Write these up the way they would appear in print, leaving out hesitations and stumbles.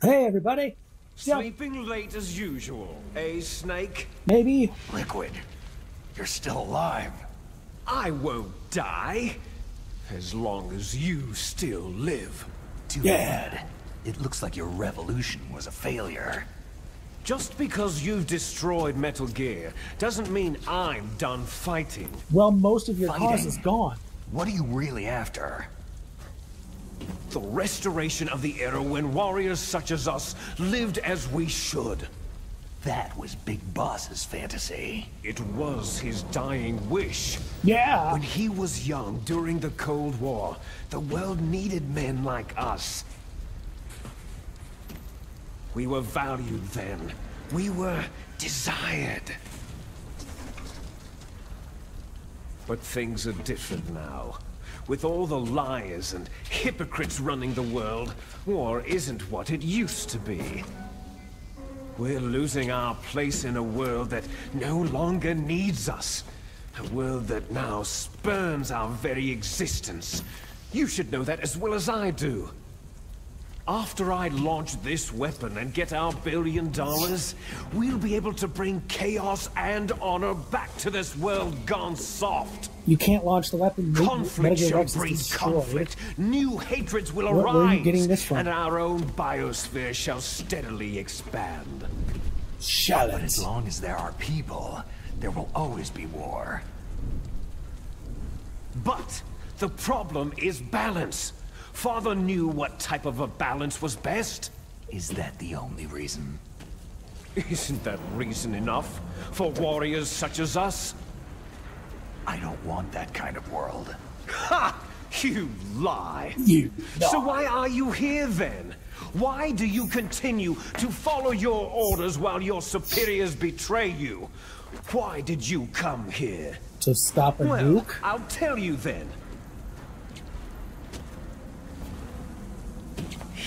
Hey, everybody. Sleeping late as usual, eh, Snake? Maybe. Liquid, you're still alive. I won't die. As long as you still live. Too bad. It looks like your revolution was a failure. Just because you've destroyed Metal Gear doesn't mean I'm done fighting. Well, most of your cause is gone. What are you really after? The restoration of the era when warriors such as us lived as we should. That was Big Boss's fantasy. It was his dying wish. Yeah. When he was young during the Cold War, the world needed men like us. We were valued then. We were desired. But things are different now. With all the liars and hypocrites running the world, war isn't what it used to be. We're losing our place in a world that no longer needs us. A world that now spurns our very existence. You should know that as well as I do. After I launch this weapon and get our $1 billion, we'll be able to bring chaos and honor back to this world gone soft. You can't launch the weapon. Conflict shall breed conflict. New hatreds will arise. Where are you getting this from? And our own biosphere shall steadily expand. Shall it? But as long as there are people, there will always be war. But the problem is balance. Father knew what type of a balance was best. Is that the only reason? Isn't that reason enough for warriors such as us? I don't want that kind of world. Ha! You lie. You lie. So why are you here then? Why do you continue to follow your orders while your superiors betray you? Why did you come here? To stop a nuke? I'll tell you then.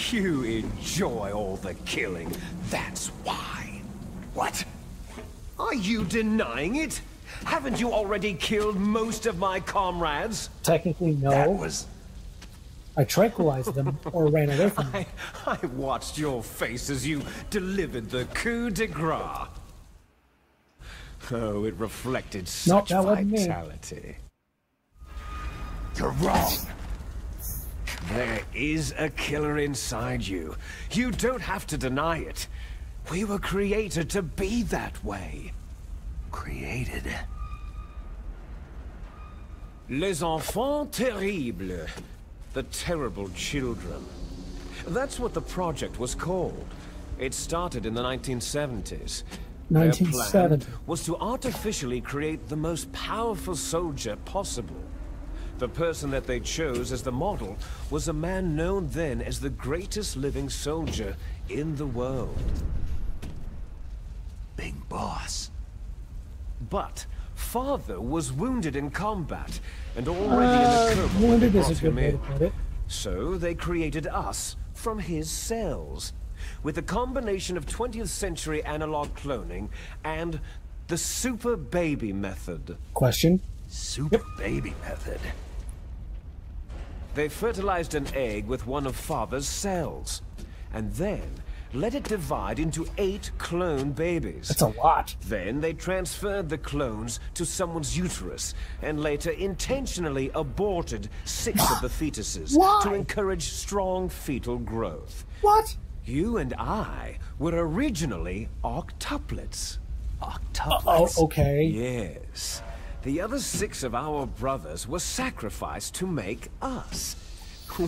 You enjoy all the killing. That's why. What? Are you denying it? Haven't you already killed most of my comrades? Technically, no. That was... I tranquilized them or ran away from them. I watched your face as you delivered the coup de grace. Oh, it reflected such vitality. You're wrong. There is a killer inside you. You don't have to deny it. We were created to be that way. Created. Les enfants terribles. The terrible children. That's what the project was called. It started in the 1970s. Their plan was to artificially create the most powerful soldier possible. The person that they chose as the model was a man known then as the greatest living soldier in the world. Big Boss. But Father was wounded in combat and already in the coma they brought him in. So they created us from his cells with a combination of 20th century analog cloning and the super baby method. Question? Super baby method. They fertilized an egg with one of Father's cells, and then let it divide into 8 clone babies. That's a lot. Then they transferred the clones to someone's uterus, and later intentionally aborted 6 of the fetuses to encourage strong fetal growth. What? You and I were originally octuplets. Octuplets? Oh, okay. Yes. The other 6 of our brothers were sacrificed to make us.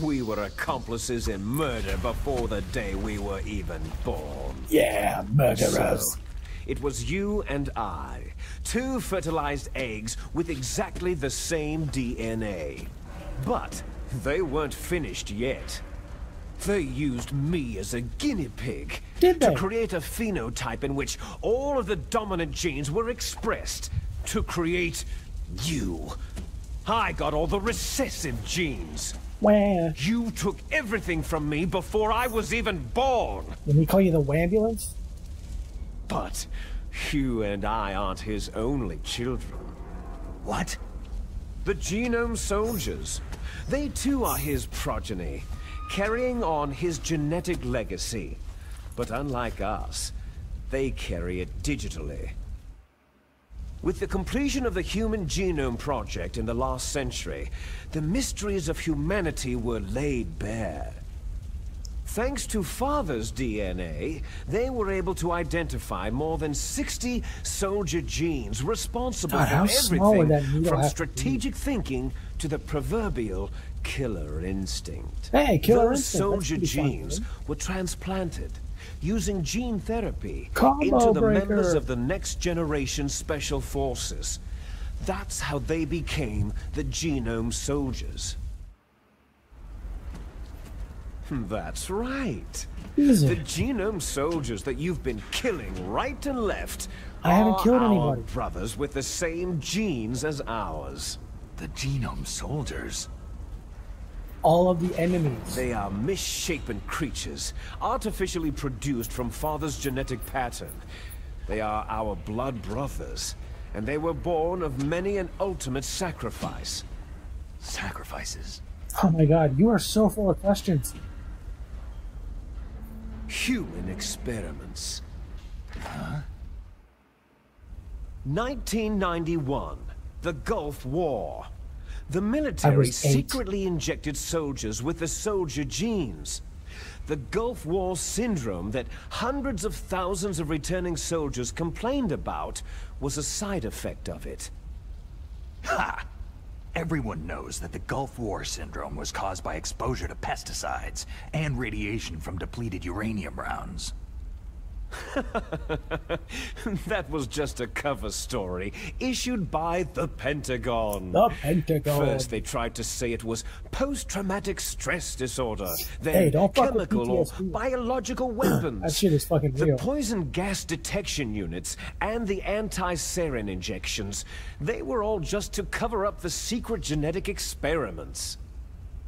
We were accomplices in murder before the day we were even born. Yeah, murderers. So, it was you and I, 2 fertilized eggs with exactly the same DNA. But they weren't finished yet. They used me as a guinea pig to create a phenotype in which all of the dominant genes were expressed. To create you. I got all the recessive genes. Where? You took everything from me before I was even born. Did he call you the Wambulance? But you and I aren't his only children. What? The genome soldiers. They too are his progeny, carrying on his genetic legacy. but unlike us, they carry it digitally. With the completion of the Human Genome Project in the last century, the mysteries of humanity were laid bare. Thanks to Father's DNA, they were able to identify more than 60 soldier genes responsible for everything from strategic thinking to the proverbial killer instinct. Hey, killer instinct. Those soldier genes were transplanted using gene therapy into the members of the next generation special forces. That's how they became the genome soldiers. That's right. The genome soldiers that you've been killing right and left are our brothers with the same genes as ours. The genome soldiers? All of the enemies. They are misshapen creatures, artificially produced from Father's genetic pattern. They are our blood brothers, and they were born of many an ultimate sacrifice. Sacrifices? Oh my God, you are so full of questions. Human experiments. Huh? 1991, the Gulf War. The military secretly injected soldiers with the soldier genes. The Gulf War syndrome that hundreds of thousands of returning soldiers complained about was a side effect of it. Ha! Everyone knows that the Gulf War syndrome was caused by exposure to pesticides and radiation from depleted uranium rounds. That was just a cover story issued by the Pentagon. The Pentagon. First they tried to say it was post-traumatic stress disorder, then chemical or biological weapons. That shit is fucking real. The poison gas detection units and the anti-sarin injections, they were all just to cover up the secret genetic experiments.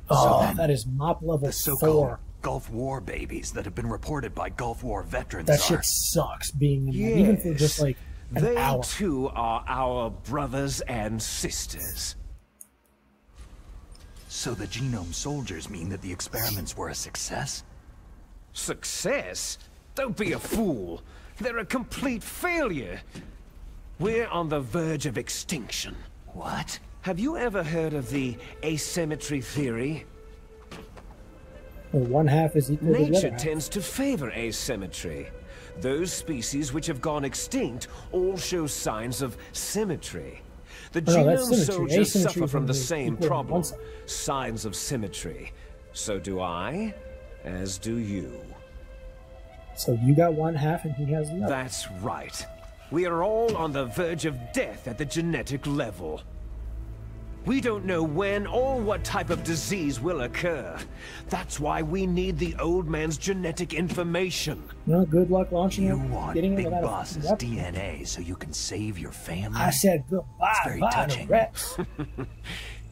Oh, that is mop level 4. Gulf War babies that have been reported by Gulf War veterans. That shit sucks being in there, even for just like an hour. They too are our brothers and sisters. So the genome soldiers mean that the experiments were a success? Success? Don't be a fool. They're a complete failure. We're on the verge of extinction. What? Have you ever heard of the asymmetry theory? One half is equal to the other. Tends to favor asymmetry. Those species which have gone extinct all show signs of symmetry. The genome soldiers suffer from the same problem, signs of symmetry. So do I, as do you. So you got one half and he has the other. That's right. We are all on the verge of death at the genetic level. We don't know when or what type of disease will occur. That's why we need the old man's genetic information. Well, good luck launching him. You want Big Boss's DNA so you can save your family? I said goodbye. It's very touching. Rex.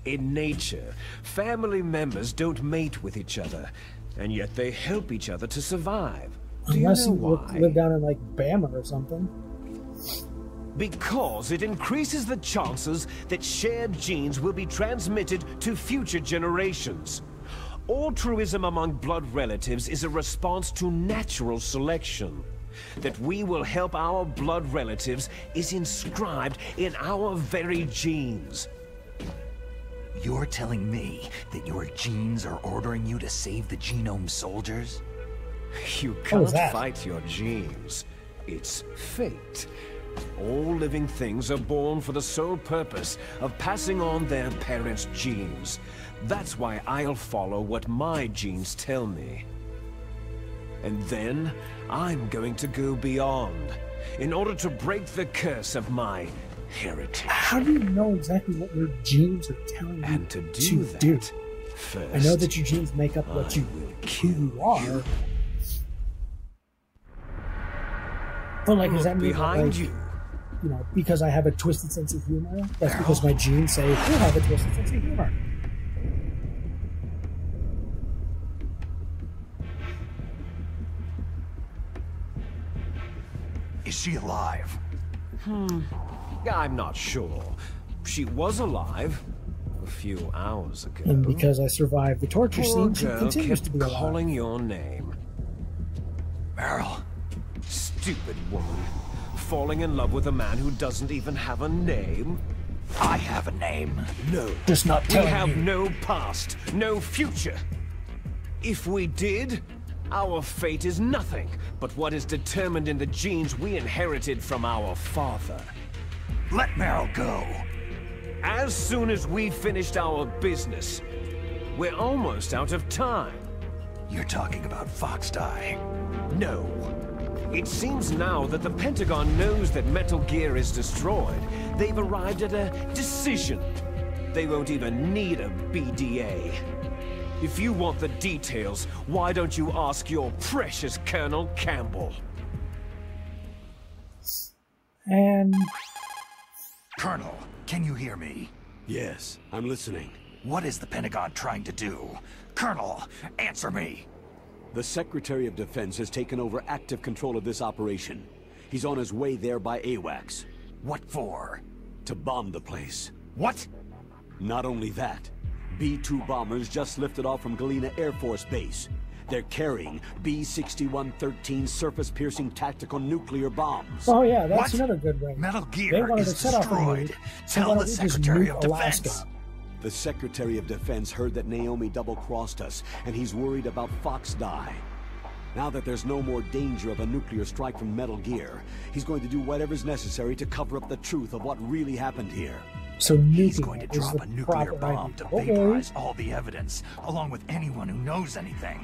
In nature, family members don't mate with each other, and yet they help each other to survive. Do Unless you know why? Live down in like Bama or something. Because it increases the chances that shared genes will be transmitted to future generations. Altruism among blood relatives is a response to natural selection. That we will help our blood relatives is inscribed in our very genes. You're telling me that your genes are ordering you to save the genome soldiers? You can't fight your genes. It's fate. All living things are born for the sole purpose of passing on their parents' genes. That's why I'll follow what my genes tell me. And then, I'm going to go beyond, in order to break the curse of my heritage. How do you know exactly what your genes are telling you and to do? First, I know that your genes make up what you are. But like, does that mean behind you? You know, because I have a twisted sense of humor? That's because my genes say, you have a twisted sense of humor. Is she alive? I'm not sure. She was alive a few hours ago. And because I survived the torture scene, she continues to be alive. Calling your name. Meryl. Stupid woman. Falling in love with a man who doesn't even have a name. I have a name. No. Just not telling you. We have no past, no future. If we did, our fate is nothing but what is determined in the genes we inherited from our father. Let Meryl go. As soon as we finished our business, we're almost out of time. You're talking about Fox Dye. No. It seems now that the Pentagon knows that Metal Gear is destroyed. They've arrived at a decision. They won't even need a BDA. If you want the details, why don't you ask your precious Colonel Campbell? Colonel, can you hear me? Yes, I'm listening. What is the Pentagon trying to do? Colonel, answer me! The Secretary of Defense has taken over active control of this operation. He's on his way there by AWACS. What for? To bomb the place. What? Not only that, B2 bombers just lifted off from Galena Air Force Base. They're carrying B61-13 surface-piercing tactical nuclear bombs. Oh yeah, that's another good one. Metal Gear is destroyed. Tell the Secretary of Defense. The Secretary of Defense heard that Naomi double-crossed us, and he's worried about FoxDie. Now that there's no more danger of a nuclear strike from Metal Gear, he's going to do whatever's necessary to cover up the truth of what really happened here. So he's going to drop a nuclear bomb to vaporize all the evidence, along with anyone who knows anything.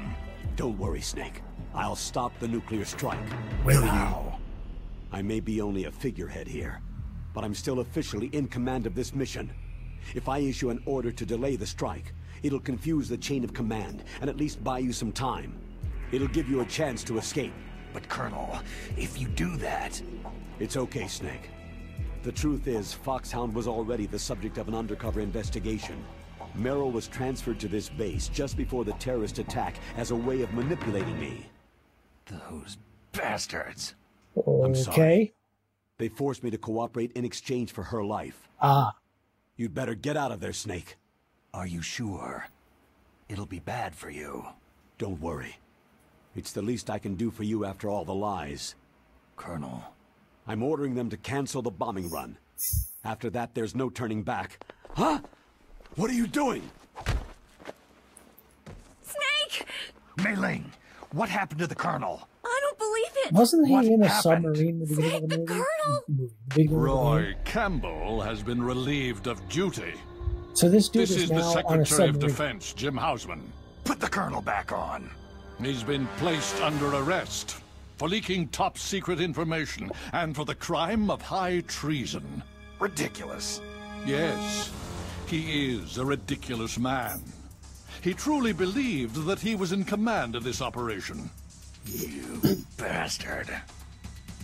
Don't worry, Snake. I'll stop the nuclear strike. Will you? I may be only a figurehead here, but I'm still officially in command of this mission. If I issue an order to delay the strike, it'll confuse the chain of command and at least buy you some time. It'll give you a chance to escape. But Colonel, if you do that... It's okay, Snake. The truth is, Foxhound was already the subject of an undercover investigation. Meryl was transferred to this base just before the terrorist attack as a way of manipulating me. Those bastards. Okay. I'm sorry. They forced me to cooperate in exchange for her life. Ah. You'd better get out of there, Snake. Are you sure? It'll be bad for you. Don't worry. It's the least I can do for you after all the lies. Colonel. I'm ordering them to cancel the bombing run. After that, there's no turning back. Huh? What are you doing? Snake! Mei-Ling, what happened to the Colonel? I don't believe it. Wasn't he in a submarine? Roy Campbell has been relieved of duty. So this dude is now on a submarine. This is the Secretary of Defense, Jim Houseman. Put the Colonel back on. He's been placed under arrest for leaking top secret information and for the crime of high treason. Ridiculous. Yes, he is a ridiculous man. He truly believed that he was in command of this operation. You bastard.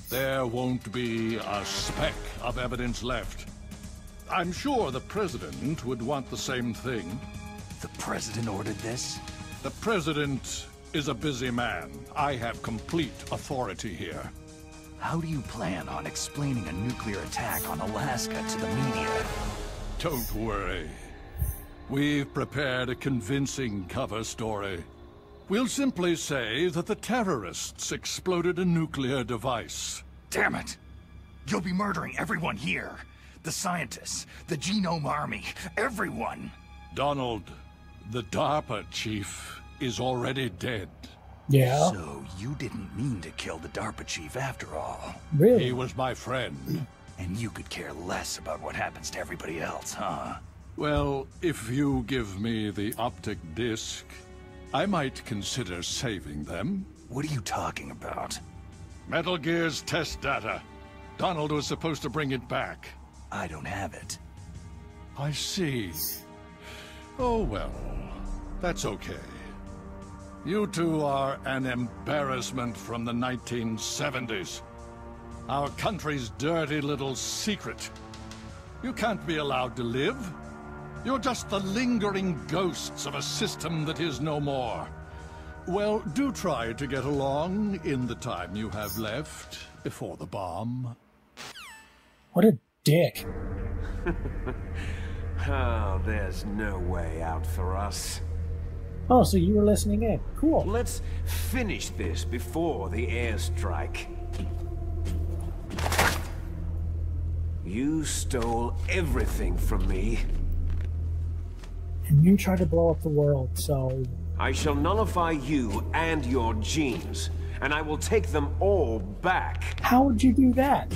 There won't be a speck of evidence left. I'm sure the President would want the same thing. The President ordered this? The President is a busy man. I have complete authority here. How do you plan on explaining a nuclear attack on Alaska to the media? Don't worry. We've prepared a convincing cover story. We'll simply say that the terrorists exploded a nuclear device. Damn it! You'll be murdering everyone here. The scientists, the Genome Army, everyone! Donald, the DARPA chief, is already dead. Yeah? So you didn't mean to kill the DARPA chief after all. Really? He was my friend. And you could care less about what happens to everybody else, huh? Well, if you give me the optic disc, I might consider saving them. What are you talking about? Metal Gear's test data. Donald was supposed to bring it back. I don't have it. I see. Oh well, that's okay. You two are an embarrassment from the 1970s. Our country's dirty little secret. You can't be allowed to live. You're just the lingering ghosts of a system that is no more. Well, do try to get along in the time you have left before the bomb. What a dick. Oh, there's no way out for us. Oh, so you were listening in. Cool. Let's finish this before the airstrike. You stole everything from me. And you tried to blow up the world, so... I shall nullify you and your genes, and I will take them all back. How would you do that?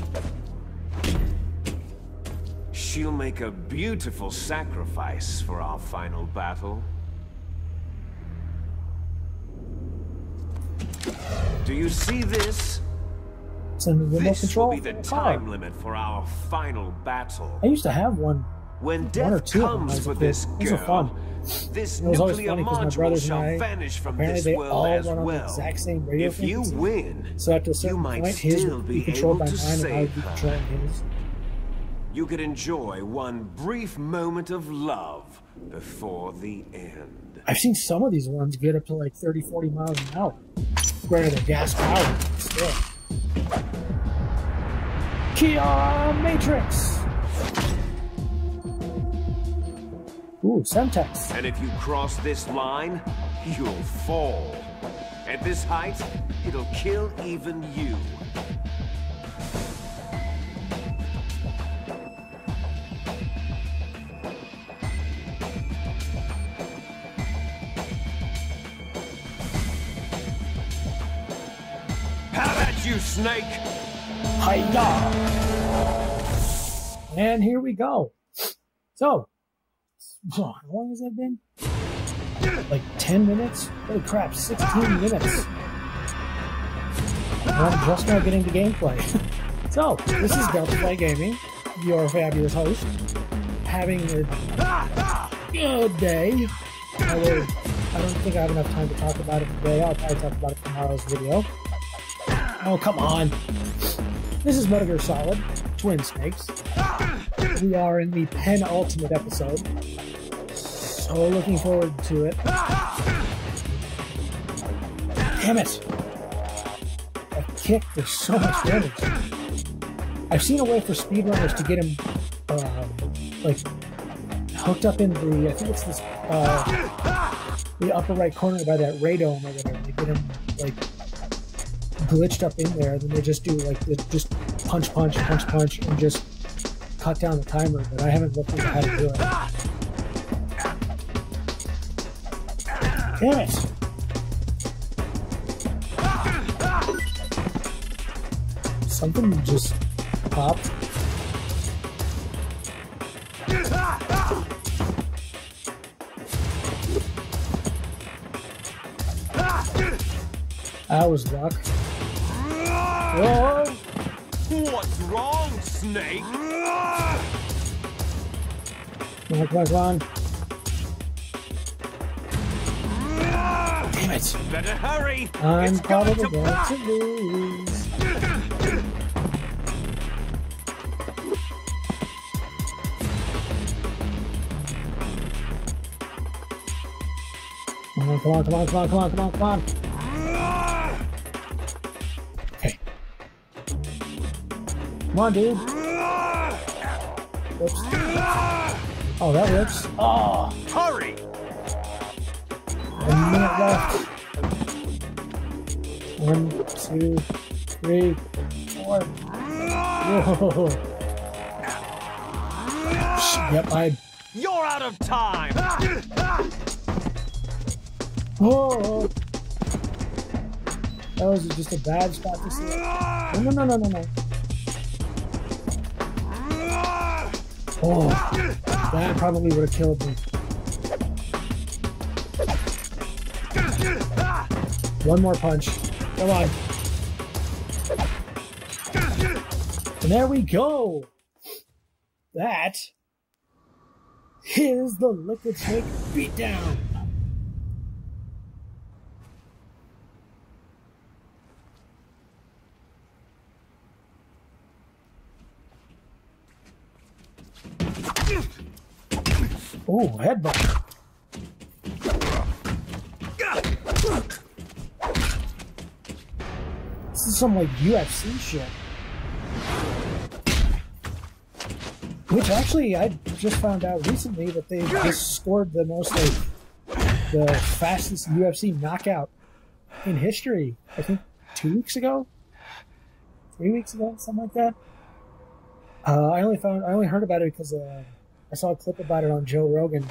She'll make a beautiful sacrifice for our final battle. Do you see this? This will be the time limit for our final battle. I used to have one. When death comes for this girl, this nuclear module shall vanish from this world as well. If you win, you might still be able to save her. You could enjoy one brief moment of love before the end. I've seen some of these ones get up to like 30, 40 miles an hour. Granted, they're gas powered, but still. Kia Matrix! Ooh, Semtex. And if you cross this line, you'll fall. At this height, it'll kill even you. Snake. Hi-ya. And here we go. So, how long has that been? Like 10 minutes? Holy crap, 16 minutes. Well, I'm just now getting to gameplay. So, this is Delta Flight Gaming, your fabulous host, having a good day. I don't think I have enough time to talk about it today. I'll probably talk about it tomorrow's video. Oh, come on. This is Metal Gear Solid, Twin Snakes. We are in the penultimate episode. So looking forward to it. Damn it. That kick does so much damage. I've seen a way for speedrunners to get him, like, hooked up in the, I think it's this, the upper right corner by that radome or whatever. They get him, like, glitched up in there, then they just do like just punch, punch, punch, punch, and just cut down the timer. But I haven't looked into how to do it. Damn it! Something just popped. I was luck. Whoa. What's wrong, Snake? Come on. Damn it. Better hurry. I'm probably going to lose. Come on. Come on, dude. Oops. Oh, that works. Oh, hurry! A minute left. 1, 2, 3, 4. Whoa. Yep, You're out of time. Whoa. That was just a bad spot to see. No. Oh, that probably would have killed me. One more punch. Come on. And there we go. That is the Liquid Snake beatdown. Oh, headbutt. This is some like UFC shit. Which actually I just found out recently that they just scored the most like the fastest UFC knockout in history. I think 3 weeks ago, something like that. I only heard about it because I saw a clip about it on Joe Rogan,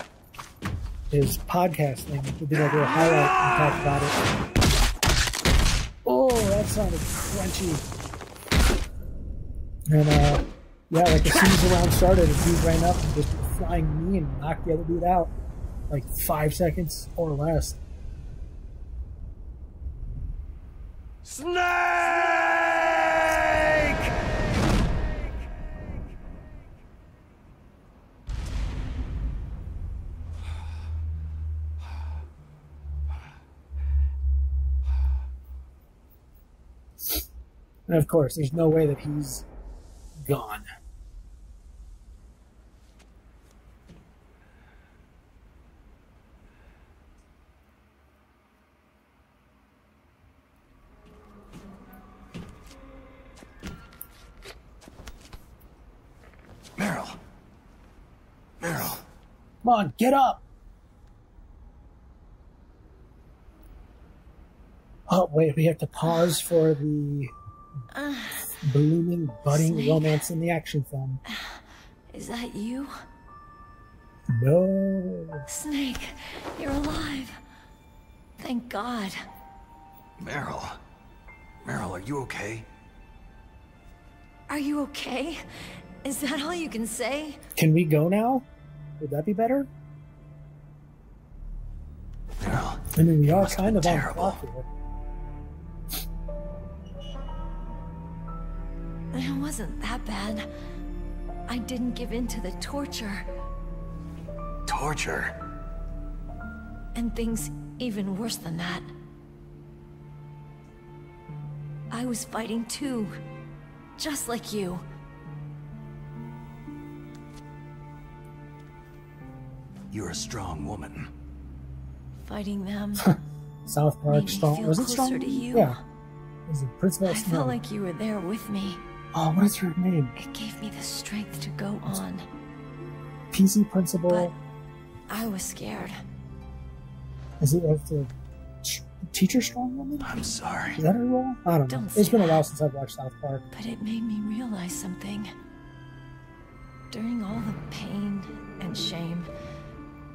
his podcast thing. He did like a little highlight and talked about it. Oh, that sounded crunchy. And yeah, like as soon as the round started, a dude ran up and just flying knee and knocked the other dude out, like 5 seconds or less. Snake! And of course, there's no way that he's gone. Meryl. Come on, get up. Oh, wait, we have to pause for the blooming, budding Snake. Romance in the action film. Is that you? No. Snake, you're alive. Thank God. Meryl, are you okay? Are you okay? Is that all you can say? Can we go now? Would that be better? Meryl, I mean, we are kind of on top here. It wasn't that bad. I didn't give in to the torture. Torture? And things even worse than that. I was fighting too, just like you. You're a strong woman. Fighting them. South Park strong. Was it strong? Yeah. Was it Principal? I felt like you were there with me. Oh, what's her name? It gave me the strength to go on. PC Principal. But I was scared. Is it like the teacher strong woman? I'm sorry. Is that her role? I don't know. It's been a while since I've watched South Park. But it made me realize something. During all the pain and shame,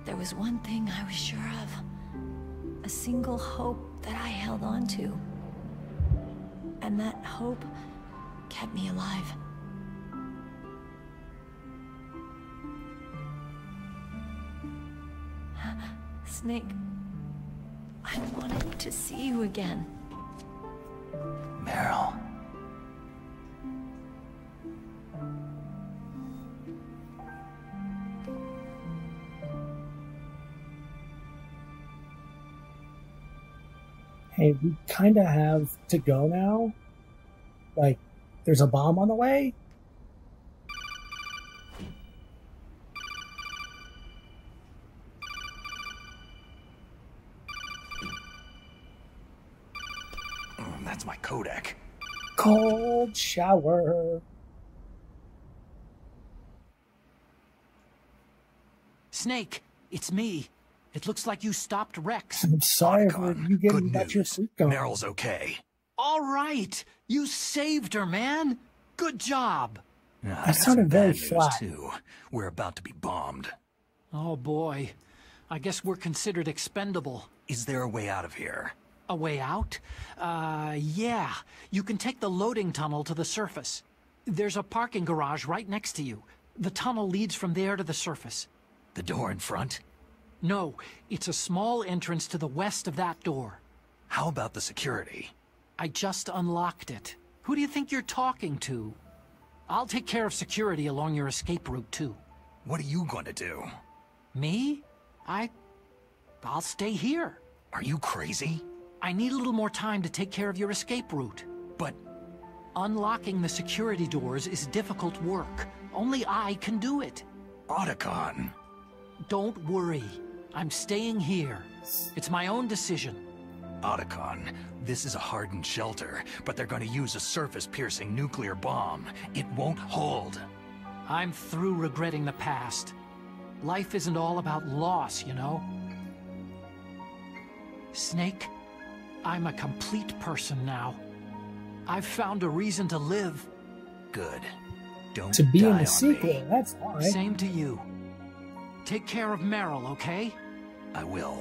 there was one thing I was sure of, a single hope that I held on to. And that hope kept me alive. Snake, I wanted to see you again. Meryl. Hey, we kind of have to go now. Like, there's a bomb on the way. That's my Kodak. Cold shower. Snake, it's me. It looks like you stopped Rex. I'm sorry for you getting that your sleep going. Meryl's okay. All right. You saved her, man. Good job. No, that sounded very flat. Too. We're about to be bombed. Oh, boy. I guess we're considered expendable. Is there a way out of here? A way out? Yeah. You can take the loading tunnel to the surface. There's a parking garage right next to you. The tunnel leads from there to the surface. The door in front? No, it's a small entrance to the west of that door. How about the security? I just unlocked it. Who do you think you're talking to? I'll take care of security along your escape route, too. What are you going to do? Me? I'll stay here. Are you crazy? I need a little more time to take care of your escape route. But unlocking the security doors is difficult work. Only I can do it. Otacon. Don't worry. I'm staying here. It's my own decision. Otacon, this is a hardened shelter, but they're going to use a surface-piercing nuclear bomb. It won't hold. I'm through regretting the past. Life isn't all about loss, you know. Snake, I'm a complete person now. I've found a reason to live. Good. Don't to be die in the sequel, that's why. Same to you. Take care of Meryl, okay? I will.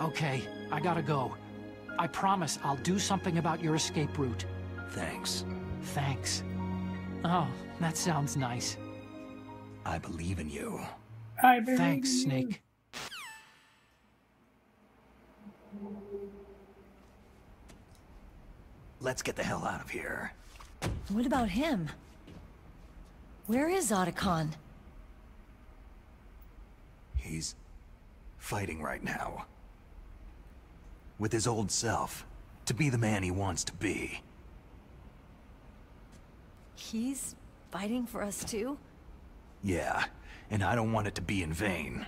Okay, I gotta go. I promise I'll do something about your escape route. Thanks. Thanks. Oh, that sounds nice. I believe in you. I believe Thanks, Snake. Let's get the hell out of here. What about him? Where is Otacon? He's fighting right now. With his old self, to be the man he wants to be. He's fighting for us too? Yeah, and I don't want it to be in vain.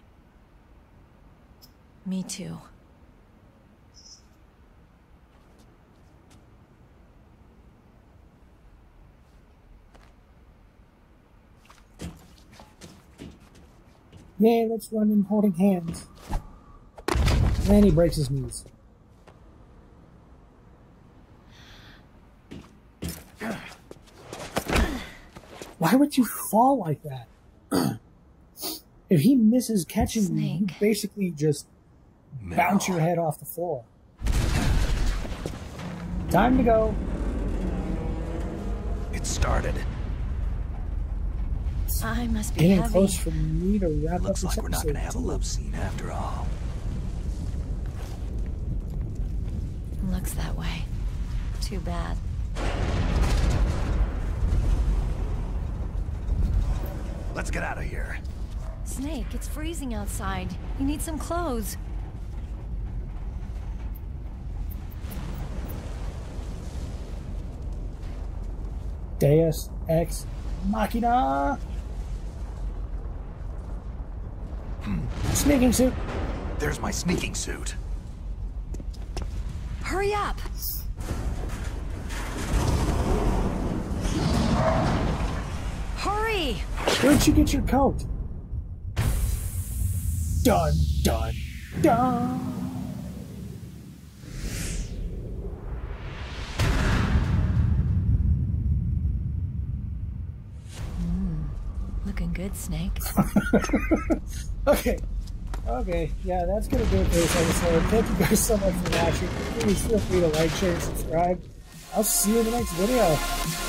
Me too. Yay, let's run in holding hands. And he breaks his knees. Why would you fall like that? If he misses catching you, you basically just bounce your head off the floor. Time to go. It started. I must be getting close for me to wrap up this episode. Looks like we're not going to have a love scene after all. Looks that way. Too bad. Let's get out of here. Snake, it's freezing outside. You need some clothes. Deus Ex Machina. Sneaking suit. There's my sneaking suit. Hurry up. Hurry. Where'd you get your coat? Dun, dun, dun. Looking good, Snake. Okay. Okay. Yeah, that's going to do it for this episode. Thank you guys so much for watching. Please feel free to like, share, and subscribe. I'll see you in the next video.